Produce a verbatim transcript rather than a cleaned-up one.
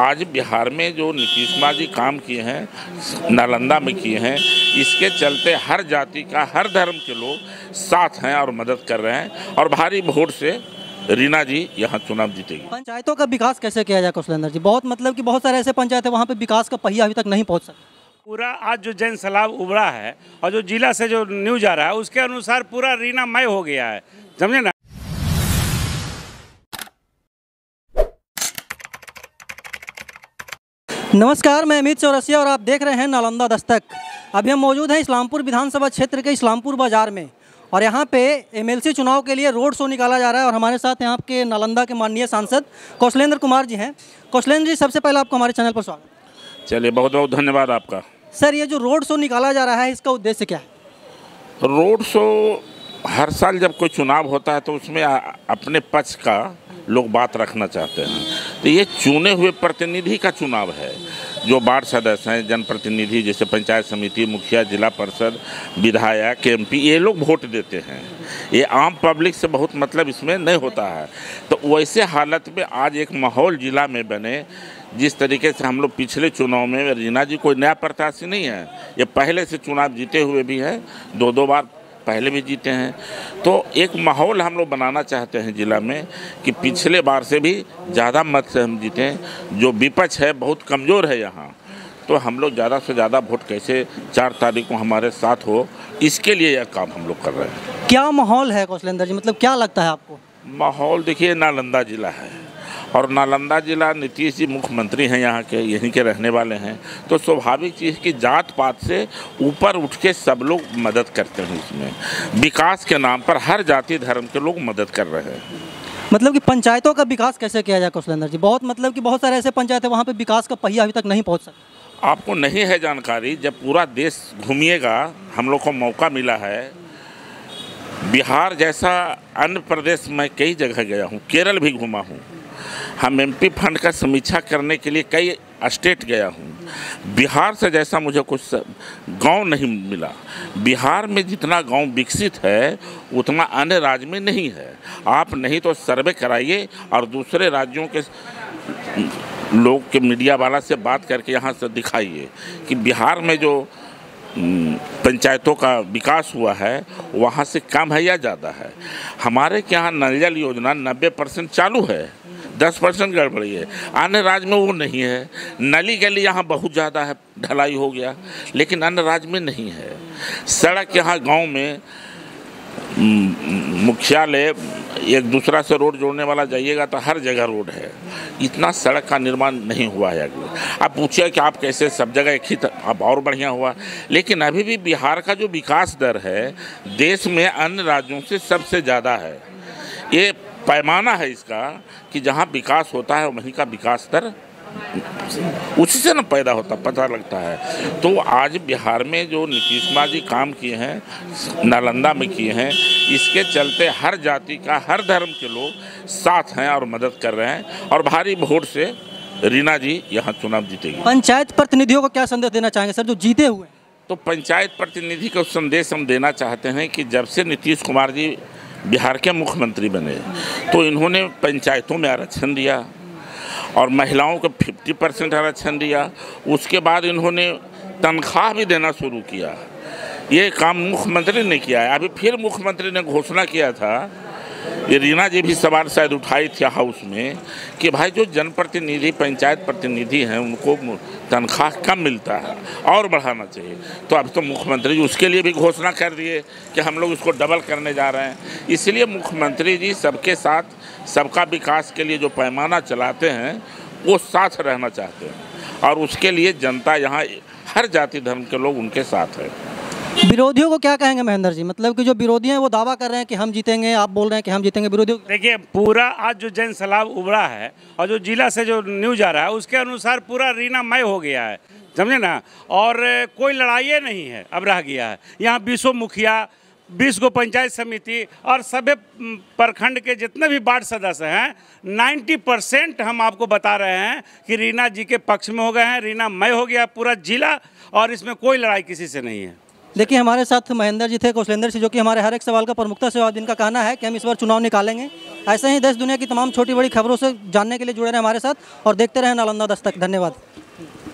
आज बिहार में जो नीतीश कुमार जी काम किए हैं, नालंदा में किए हैं, इसके चलते हर जाति का, हर धर्म के लोग साथ हैं और मदद कर रहे हैं और भारी वोट से रीना जी यहां चुनाव जीतेगी। पंचायतों का विकास कैसे किया जाए कौशलेंद्र जी? बहुत मतलब कि बहुत सारे ऐसे पंचायत हैं वहाँ पे विकास का पहिया अभी तक नहीं पहुँच सकता। पूरा आज जो जन सलाब उभरा है और जो जिला से जो न्यूज आ रहा है उसके अनुसार पूरा रीनामय हो गया है, समझे ना। नमस्कार, मैं अमित चौरसिया और आप देख रहे हैं नालंदा दस्तक। अभी हम मौजूद हैं इस्लामपुर विधानसभा क्षेत्र के इस्लामपुर बाज़ार में और यहाँ पे एमएलसी चुनाव के लिए रोड शो निकाला जा रहा है और हमारे साथ यहाँ के नालंदा के माननीय सांसद कौशलेंद्र कुमार जी हैं। कौशलेंद्र जी, सबसे पहले आपको हमारे चैनल पर स्वागत। चलिए, बहुत बहुत धन्यवाद आपका। सर, ये जो रोड शो निकाला जा रहा है इसका उद्देश्य क्या है? रोड शो हर साल जब कोई चुनाव होता है तो उसमें अपने पक्ष का लोग बात रखना चाहते हैं, तो ये चुने हुए प्रतिनिधि का चुनाव है। जो वार्ड सदस्य हैं, जनप्रतिनिधि जैसे पंचायत समिति, मुखिया, जिला परिषद, विधायक, एमपी, ये लोग वोट देते हैं। ये आम पब्लिक से बहुत मतलब इसमें नहीं होता है। तो वैसे हालत में आज एक माहौल जिला में बने, जिस तरीके से हम लोग पिछले चुनाव में, रीना जी कोई नया प्रत्याशी नहीं है, ये पहले से चुनाव जीते हुए भी हैं, दो दो बार पहले भी जीते हैं। तो एक माहौल हम लोग बनाना चाहते हैं ज़िला में कि पिछले बार से भी ज़्यादा मत से हम जीतें। जो विपक्ष है बहुत कमज़ोर है यहाँ, तो हम लोग ज़्यादा से ज़्यादा वोट कैसे चार तारीख को हमारे साथ हो, इसके लिए यह काम हम लोग कर रहे हैं। क्या माहौल है कौशलेंद्र जी, मतलब क्या लगता है आपको? माहौल देखिए, नालंदा ज़िला है और नालंदा ज़िला, नीतीश जी मुख्यमंत्री हैं यहाँ के, यहीं के रहने वाले हैं, तो स्वाभाविक चीज़ की जात पात से ऊपर उठ के सब लोग मदद करते हैं। इसमें विकास के नाम पर हर जाति धर्म के लोग मदद कर रहे हैं। मतलब कि पंचायतों का विकास कैसे किया जाए कौशलेंद्र जी? बहुत मतलब कि बहुत सारे ऐसे पंचायत हैं वहाँ पर विकास का पहिया अभी तक नहीं पहुँच सकता। आपको नहीं है जानकारी? जब पूरा देश घूमिएगा, हम लोग को मौका मिला है। बिहार जैसा अन्य प्रदेश में कई जगह गया हूँ, केरल भी घूमा हूँ, हम एमपी फंड का समीक्षा करने के लिए कई स्टेट गया हूँ। बिहार से जैसा मुझे कुछ गांव नहीं मिला। बिहार में जितना गांव विकसित है उतना अन्य राज्य में नहीं है। आप नहीं तो सर्वे कराइए और दूसरे राज्यों के लोग के मीडिया वाला से बात करके यहाँ से दिखाइए कि बिहार में जो पंचायतों का विकास हुआ है वहाँ से कम है या ज़्यादा है। हमारे यहाँ नल जल योजना नब्बे परसेंट चालू है, दस परसेंट गड़बड़ी है। अन्य राज्य में वो नहीं है। नली गली यहाँ बहुत ज़्यादा है, ढलाई हो गया, लेकिन अन्य राज्य में नहीं है। सड़क यहाँ गांव में मुख्यालय एक दूसरा से रोड जोड़ने वाला जाइएगा तो हर जगह रोड है, इतना सड़क का निर्माण नहीं हुआ है। आप पूछिए कि आप कैसे सब जगह एक ही, अब और बढ़िया हुआ, लेकिन अभी भी बिहार का जो विकास दर है देश में अन्य राज्यों से सबसे ज़्यादा है। ये पैमाना है इसका कि जहाँ विकास होता है वहीं का विकास दर उसी से ना पैदा होता, पता लगता है। तो आज बिहार में जो नीतीश कुमार जी काम किए हैं, नालंदा में किए हैं, इसके चलते हर जाति का, हर धर्म के लोग साथ हैं और मदद कर रहे हैं और भारी वोट से रीना जी यहाँ चुनाव जीतेगी। पंचायत प्रतिनिधियों को क्या संदेश देना चाहेंगे सर, जो जीते हुए? तो पंचायत प्रतिनिधि को संदेश हम देना चाहते हैं कि जब से नीतीश कुमार जी बिहार के मुख्यमंत्री बने तो इन्होंने पंचायतों में आरक्षण दिया और महिलाओं को पचास परसेंट आरक्षण दिया। उसके बाद इन्होंने तनख्वाह भी देना शुरू किया। ये काम मुख्यमंत्री ने किया है। अभी फिर मुख्यमंत्री ने घोषणा किया था, ये रीना जी भी सवाल शायद उठाई थी हाउस में, कि भाई जो जनप्रतिनिधि, पंचायत प्रतिनिधि हैं उनको तनख्वाह कम मिलता है और बढ़ाना चाहिए। तो अब तो मुख्यमंत्री जी उसके लिए भी घोषणा कर दिए कि हम लोग इसको डबल करने जा रहे हैं। इसलिए मुख्यमंत्री जी सबके साथ, सबका विकास के लिए जो पैमाना चलाते हैं वो साथ रहना चाहते हैं और उसके लिए जनता यहाँ, हर जाति धर्म के लोग उनके साथ हैं। विरोधियों को क्या कहेंगे महेंद्र जी, मतलब कि जो विरोधी हैं वो दावा कर रहे हैं कि हम जीतेंगे, आप बोल रहे हैं कि हम जीतेंगे, विरोधियों? देखिए, पूरा आज जो जन सलाब उभरा है और जो जिला से जो न्यूज आ रहा है उसके अनुसार पूरा रीनामय हो गया है, समझे ना। और कोई लड़ाई नहीं है अब रह गया है। यहाँ बीसों मुखिया, बीस गो पंचायत समिति और सभी प्रखंड के जितने भी वार्ड सदस्य हैं, नब्बे परसेंट हम आपको बता रहे हैं कि रीना जी के पक्ष में हो गए हैं। रीनामय हो गया पूरा जिला और इसमें कोई लड़ाई किसी से नहीं है। देखिए, हमारे साथ महेंद्र जी थे, कौशलेंद्र जी, जो कि हमारे हर एक सवाल का प्रमुखता से जवाब, जिनका कहना है कि हम इस बार चुनाव निकालेंगे। ऐसे ही देश दुनिया की तमाम छोटी बड़ी खबरों से जानने के लिए जुड़े रहे हमारे साथ और देखते रहें नालंदा दस्तक। धन्यवाद।